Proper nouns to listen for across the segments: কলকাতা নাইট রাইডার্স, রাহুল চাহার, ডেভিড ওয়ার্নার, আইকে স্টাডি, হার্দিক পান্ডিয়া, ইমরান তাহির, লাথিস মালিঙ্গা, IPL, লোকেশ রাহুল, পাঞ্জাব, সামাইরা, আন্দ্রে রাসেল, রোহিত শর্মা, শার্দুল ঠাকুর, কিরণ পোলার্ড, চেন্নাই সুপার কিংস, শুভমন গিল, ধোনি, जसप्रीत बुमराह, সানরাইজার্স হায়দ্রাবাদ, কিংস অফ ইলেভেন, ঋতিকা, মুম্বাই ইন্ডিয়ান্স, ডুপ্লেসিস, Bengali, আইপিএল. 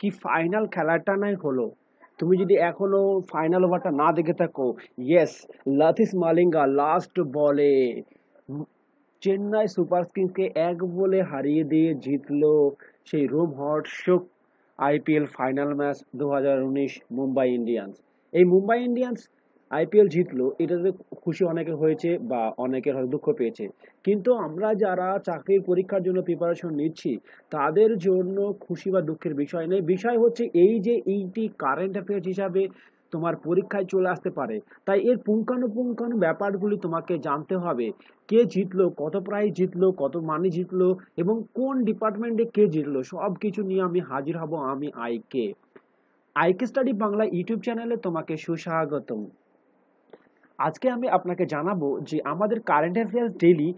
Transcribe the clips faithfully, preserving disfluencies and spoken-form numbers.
कि फाइनल খেলাটা নাই হলো তুমি যদি এখনো ফাইনাল ওভারটা না দেখে থাকো ইয়েস লাথিস মালিঙ্গা লাস্ট বলে चेन्नई सुपर किंग्स के एक बोले हारिए दिए जीतलो से रोम हॉट शोक आईपीएल फाइनल मैच दो हज़ार उन्नीस मुम्बई इंडियंस এই মুম্বাই ইন্ডিয়ান্স আইপিএল জিতলো এটাতে খুশি অনেকে হয়েছে বা অনেকের হয়তো দুঃখ পেয়েছে কিন্তু আমরা যারা চাকরির পরীক্ষার জন্য প্রিপারেশন নিচ্ছি তাদের জন্য খুশি বা দুঃখের বিষয় নেই বিষয় হচ্ছে এই যে এইটি কারেন্ট অ্যাফেয়ার্স হিসাবে তোমার পরীক্ষায় চলে আসতে পারে তাই এর পুঙ্খানুপুঙ্খানু ব্যাপারগুলি তোমাকে জানতে হবে কে জিতলো কত প্রাইজ জিতলো কত মানি জিতলো এবং কোন ডিপার্টমেন্টে কে জিতলো সব কিছু নিয়ে আমি হাজির হব আমি আইকে আইকে স্টাডি বাংলা ইউটিউব চ্যানেলে তোমাকে সুস্বাগতম আজকে আমি আপনাকে জানাবো যে আমাদের কারেন্ট অ্যাফেয়ার্স ডেইলি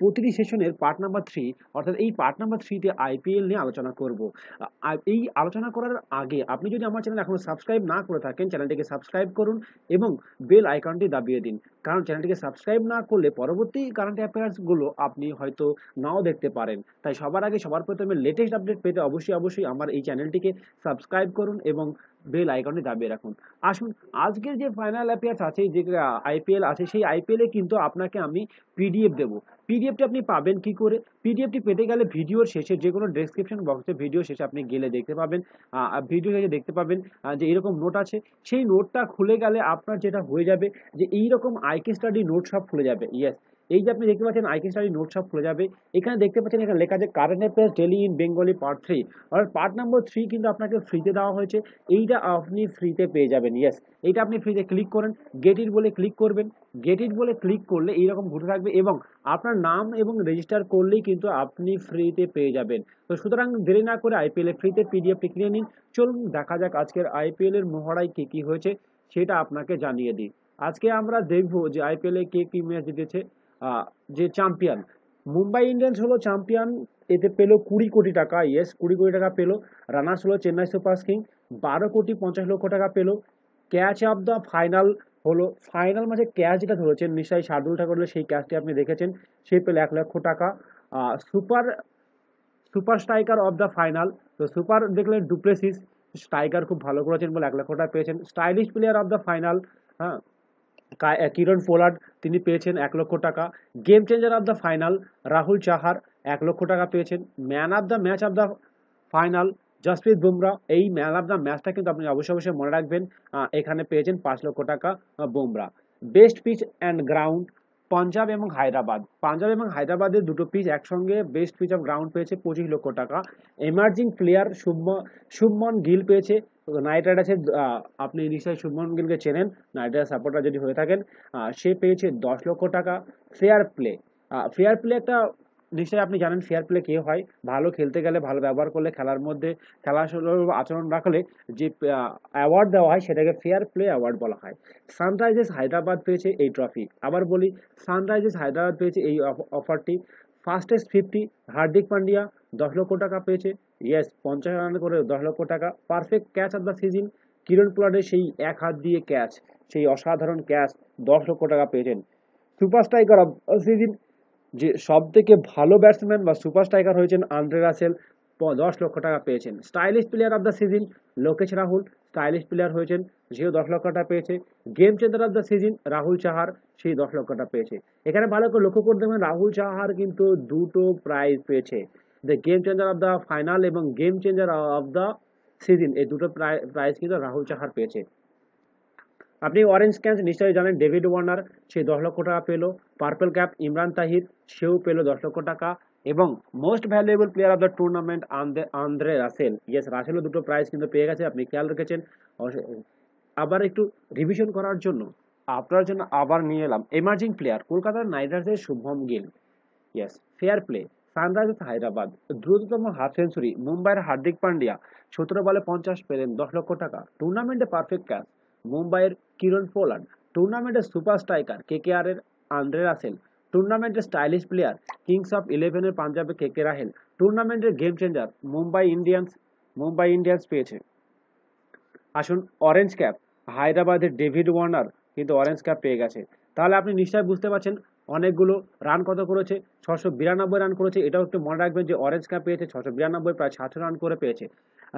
প্রতিটি সেশনের পার্ট নাম্বার থ্রি অর্থাৎ এই পার্ট নাম্বার থ্রিতে আইপিএল নিয়ে আলোচনা করব এই আলোচনা করার আগে আপনি যদি আমার চ্যানেল এখনো সাবস্ক্রাইব না করে থাকেন চ্যানেলটিকে সাবস্ক্রাইব করুন এবং বেল আইকনটি দাবিয়ে দিন কারণ চ্যানেলটিকে সাবস্ক্রাইব না করলে পরবর্তী কারেন্ট অ্যাফেয়ার্সগুলো আপনি হয়তো নাও দেখতে পারেন তাই সবার আগে সবার প্রথমে লেটেস্ট আপডেট পেতে অবশ্যই অবশ্যই আমার এই চ্যানেলটিকে সাবস্ক্রাইব করুন এবং बेल आइकन दाबिए रखुन आसुन आज के जो फाइनल अफेयर्स आछे जे आईपीएल आछे सेई आईपीएल किन्तु आपनाके आमी पीडीएफ देबो পিডিএফটি আপনি পাবেন কি করে পিডিএফটি পেতে গেলে ভিডিওর শেষে যে কোনো ডেসক্রিপশন বক্সে ভিডিও শেষে আপনি গেলে দেখতে পাবেন ভিডিও শেষে দেখতে পাবেন যে এরকম নোট আছে সেই নোটটা খুলে গেলে আপনার যেটা হয়ে যাবে যে এই রকম আইকে স্টাডি নোট সব খুলে যাবে ইয়েস এই যে আপনি দেখতে পাচ্ছেন আইকে স্টাডি নোট সব খুলে যাবে এখানে দেখতে পাচ্ছেন এখানে লেখা আছে current affairs daily in Bengali part three আর পার্ট নাম্বার থ্রি কিন্তু আপনাকে ফ্রিতে দেওয়া হয়েছে এইটা আপনি ফ্রিতে পেয়ে যাবেন ইয়েস এইটা আপনি ফ্রিতে ক্লিক করেন গেট ইট বলে ক্লিক করবেন গেট ইট বলে ক্লিক করলে এইরকম ঘুরে থাকবে এবং আপনার নাম এবং রেজিস্টার করলেই কিন্তু আপনি ফ্রিতে পেয়ে যাবেন তো সুতরাং দেরি না করে আইপিএল এর ফ্রিতে পিডিএফটি কিনে নিন চলুন দেখা যাক আজকের আইপিএল এর মহড়ায় কি কি হয়েছে সেটা আপনাকে জানিয়ে দিই আজকে আমরা দেখব যে আইপিএল এ কে কি ম্যাচ জিতেছে যে চ্যাম্পিয়ন মুম্বাই ইন্ডিয়ান্স হলো চ্যাম্পিয়ন এতে পেল কুড়ি কোটি টাকা ইয়েস কুড়ি কোটি টাকা পেল রানার্স হলো চেন্নাই সুপার কিংস বারো কোটি পঞ্চাশ লক্ষ টাকা পেল ক্যাচ অফ দ্য ফাইনাল হলো ফাইনাল ম্যাচে ক্যাচ যেটা ধরেছেন নিশাই শার্দুল ঠাকুরের সেই ক্যাচটি আপনি দেখেছেন সে পেল এক লক্ষ টাকা super super striker of the final তো সুপার দেখলেন ডুপ্লেসিস স্ট্রাইকার খুব ভালো করেছেন বলে এক লক্ষ টাকা পেয়েছেন stylish player of the final হ্যাঁ কিরণ পোলার্ড তিনি পেয়েছেন এক লক্ষ টাকা game changer of the final রাহুল চাহার এক লক্ষ টাকা পেয়েছেন man of the match of the final जसप्रीत बुमराह এই ম্যান অফ দ্য ম্যাচটা কিন্তু আপনি অবশ্যই অবশ্যই মনে রাখবেন এখানে পেয়েছেন পাঁচ লক্ষ টাকা Bumrah best pitch and ground পাঞ্জাব এবং হায়দ্রাবাদ পাঞ্জাব এবং হায়দ্রাবাদের দুটো পিচ একসঙ্গে বেস্ট পিচ অফ গ্রাউন্ড পেয়েছে পঁচিশ লক্ষ টাকা এমার্জিং প্লেয়ার শুভমন গিল পেয়েছে নাইট রাইডার্সের আপনি নিশ্চয়ই শুভমন গিলকে চেনেন নাইট রাইডার্স সাপোর্টার যদি হয়ে থাকেন সে পেয়েছে দশ লক্ষ টাকা ফেয়ার প্লে ফেয়ার প্লেটা নিশ্চয়ই আপনি জানেন ফেয়ার প্লে কে হয় ভালো খেলতে গেলে ভালো ব্যবহার করলে খেলার মধ্যে খেলাধুলার আচরণ রাখলে যে অ্যাওয়ার্ড দেওয়া হয় সেটাকে ফেয়ার প্লে অ্যাওয়ার্ড বলা হয় সানরাইজার্স হায়দ্রাবাদ পেয়েছে এই ট্রফি আবার বলি সানরাইজার্স হায়দ্রাবাদ পেয়েছে এই অফারটি ফাস্টেস্ট ফিফটি হার্দিক পান্ডিয়া দশ লক্ষ টাকা পেয়েছে ইয়েস পঞ্চাশ রান করে দশ লক্ষ টাকা perfect catch of the season Kieron পোলার্ডের সেই এক হাত দিয়ে ক্যাচ সেই অসাধারণ ক্যাচ দশ লক্ষ টাকা পেয়েছেন সুপার স্ট্রাইকার অফ সিজন যে সবথেকে ভালো ব্যাটসম্যান বা সুপার স্ট্রাইকার হয়েছেন আন্দ্রে রাসেল দশ লক্ষ টাকা পেয়েছেন stylish player of the season লোকেশ রাহুল stylish player হয়েছেন সেও দশ লক্ষ টাকা পেয়েছে game changer of the season রাহুল চাহার সেই দশ লক্ষ টাকা পেয়েছে এখানে ভালো করে লক্ষ্য করে দেবেন রাহুল চাহার কিন্তু দুটো প্রাইজ পেয়েছে the game changer of the final এবং game changer of the season এই দুটো প্রাইজ কিন্তু রাহুল চাহার পেয়েছে আপনি অরেঞ্জ ক্যাচ নিশ্চয়ই জানেন ডেভিড ওয়ার্নার সে দশ লক্ষ টাকা পেল পার্পল ক্যাপ ইমরান তাহির সেও পেল দশ লক্ষ টাকা এবং most valuable player of the tournament আন্দ্রে রাসেল yes রাসেলও দুটো প্রাইজ কিন্তু পেয়ে গেছে আপনি খেয়াল রেখেছেন আবার একটু রিভিশন করার জন্য আপনার জন্য আবার নিয়ে এলাম এমার্জিং প্লেয়ার কলকাতার নাইট রাইডার্সের Shubman Gill yes fair play সানরাইজার্স হায়দ্রাবাদ দ্রুততম হাফ সেঞ্চুরি মুম্বাইয়ের হার্দিক পান্ডিয়া সতেরো বলে পঞ্চাশ পেলেন দশ লক্ষ টাকা টুর্নামেন্টে পারফেক্ট ক্যাচ মুম্বাইয়ের কিরণ পোলার্ড টুর্নামেন্টের সুপার স্ট্রাইকার কেকেআর এর আন্দ্রে রাসেল টুর্নামেন্টের stylish player কিংস অফ ইলেভেন এর পাঞ্জাবের কেকে রাহেল টুর্নামেন্টের game changer মুম্বাই ইন্ডিয়ান্স মুম্বাই ইন্ডিয়ান্স পেয়েছে আসুন অরেঞ্জ ক্যাপ হায়দ্রাবাদের ডেভিড ওয়ার্নার কিন্তু অরেঞ্জ ক্যাপ পেয়ে গেছে তাহলে আপনি নিশ্চয়ই বুঝতে পারছেন অনেকগুলো রান কত করেছে ছশো বিরানব্বই রান করেছে এটাও একটু মনে রাখবেন যে অরেঞ্জ ক্যাপ পেয়েছে ছশো বিরানব্বই প্রায় সাতশো রান করে পেয়েছে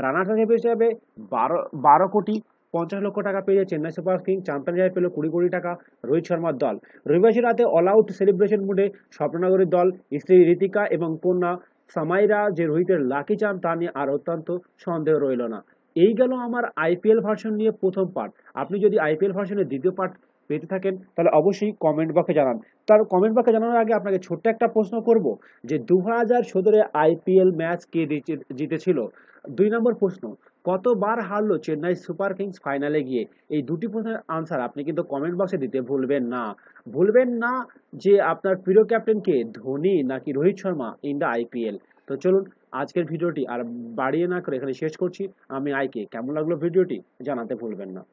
রানার্স আপ হিসেবে বারো বারো কোটি পঞ্চাশ লক্ষ টাকা পেয়ে যায় চেন্নাই সুপার কিংস। চ্যাম্পিয়ন জয় পেল কুড়ি কোটি টাকা রোহিত শর্মার দল। রবিবাসী রাতে অল আউট সেলিব্রেশন মুডে স্বপ্ননগরের দল, স্ত্রী ঋতিকা এবং কন্যা সামাইরা যে রোহিতের লাকি চান তা নিয়ে আর অত্যন্ত সন্দেহ রইল না। এই গেল আমার আইপিএল ভার্সন নিয়ে প্রথম পার্ট। আপনি যদি আইপিএল ভার্সনের দ্বিতীয় পার্ট পেতে থাকেন তাহলে অবশ্যই কমেন্ট বক্সে জানান। তার কমেন্ট বক্সে জানানোর আগে আপনাকে ছোট্ট একটা প্রশ্ন করব যে দু হাজার সতেরো আইপিএল ম্যাচ কে জিতেছিল? দুই নম্বর প্রশ্ন, কতবার হারলো চেন্নাই সুপার কিংস ফাইনালে গিয়ে? এই দুটি প্রশ্নের আনসার আপনি কিন্তু কমেন্ট বক্সে দিতে ভুলবেন না। ভুলবেন না যে আপনার প্রিয় ক্যাপ্টেন কে, ধোনি নাকি রোহিত শর্মা in the আইপিএল। তো চলুন আজকের ভিডিওটি আর বাড়িয়ে না করে এখানে শেষ করছি। আমি আইকে, কেমন লাগলো ভিডিওটি জানাতে ভুলবেন না।